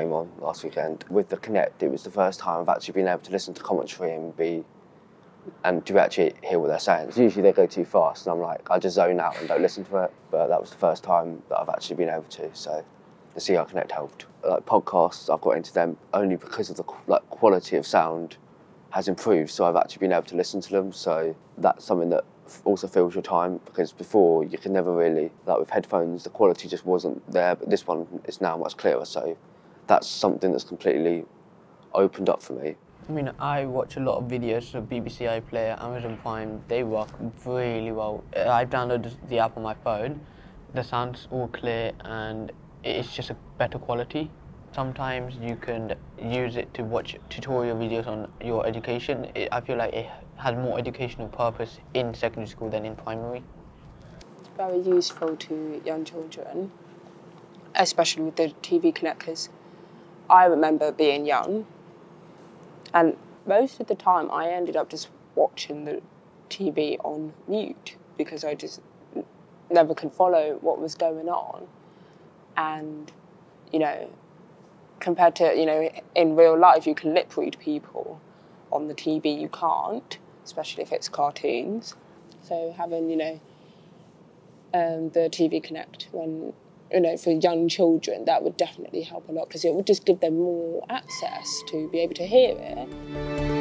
going on last weekend. With the Connect, it was the first time I've actually been able to listen to commentary and to actually hear what they're saying. Because usually they go too fast and I'm like, I just zone out and don't listen to it. But that was the first time that I've actually been able to, so the CI Connect helped. Like podcasts, I've got into them only because of the quality of sound has improved, so I've actually been able to listen to them. So that's something that also fills your time, because before you could never really, like with headphones, the quality just wasn't there, but this one is now much clearer. So that's something that's completely opened up for me. I mean, I watch a lot of videos of BBC iPlayer, Amazon Prime. They work really well. I downloaded the app on my phone. The sound's all clear and it's just a better quality. Sometimes you can use it to watch tutorial videos on your education. I feel like it has more educational purpose in secondary school than in primary. It's very useful to young children, especially with the TV Connect, because I remember being young and most of the time I ended up just watching the TV on mute because I just never could follow what was going on. And, you know, compared to, you know, in real life, you can lip read people. On the TV, you can't, especially if it's cartoons. So having, you know, the TV Connect, when, you know, for young children, that would definitely help a lot because it would just give them more access to be able to hear it.